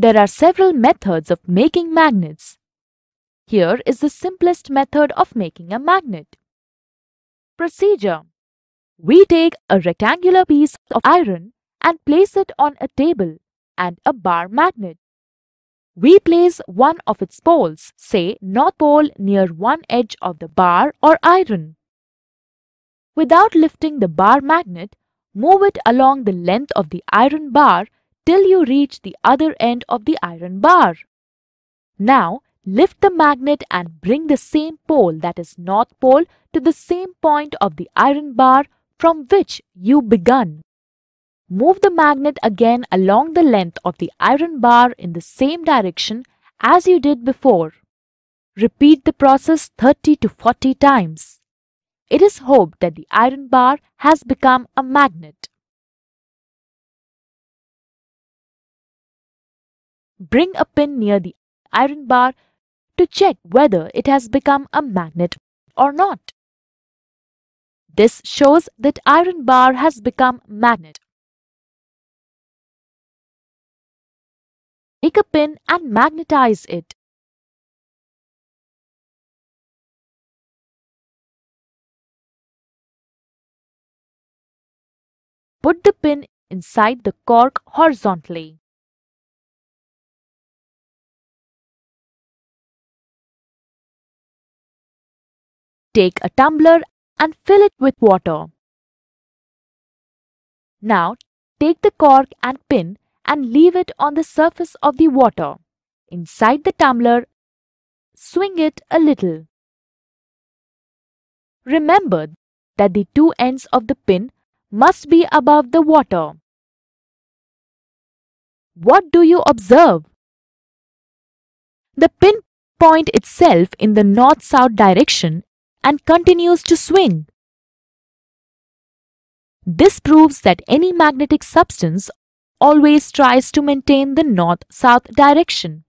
There are several methods of making magnets. Here is the simplest method of making a magnet. Procedure. We take a rectangular piece of iron and place it on a table and a bar magnet. We place one of its poles, say north pole, near one edge of the bar or iron. Without lifting the bar magnet, move it along the length of the iron bar till you reach the other end of the iron bar. Now, lift the magnet and bring the same pole, that is north pole, to the same point of the iron bar from which you begun. Move the magnet again along the length of the iron bar in the same direction as you did before. Repeat the process 30 to 40 times. It is hoped that the iron bar has become a magnet. Bring a pin near the iron bar to check whether it has become a magnet or not. This shows that iron bar has become a magnet. Take a pin and magnetize it. Put the pin inside the cork horizontally. Take a tumbler and fill it with water. Now take the cork and pin and leave it on the surface of the water. Inside the tumbler, swing it a little. Remember that the two ends of the pin must be above the water. What do you observe? The pin points itself in the north-south direction and continues to swing. This proves that any magnetic substance always tries to maintain the north-south direction.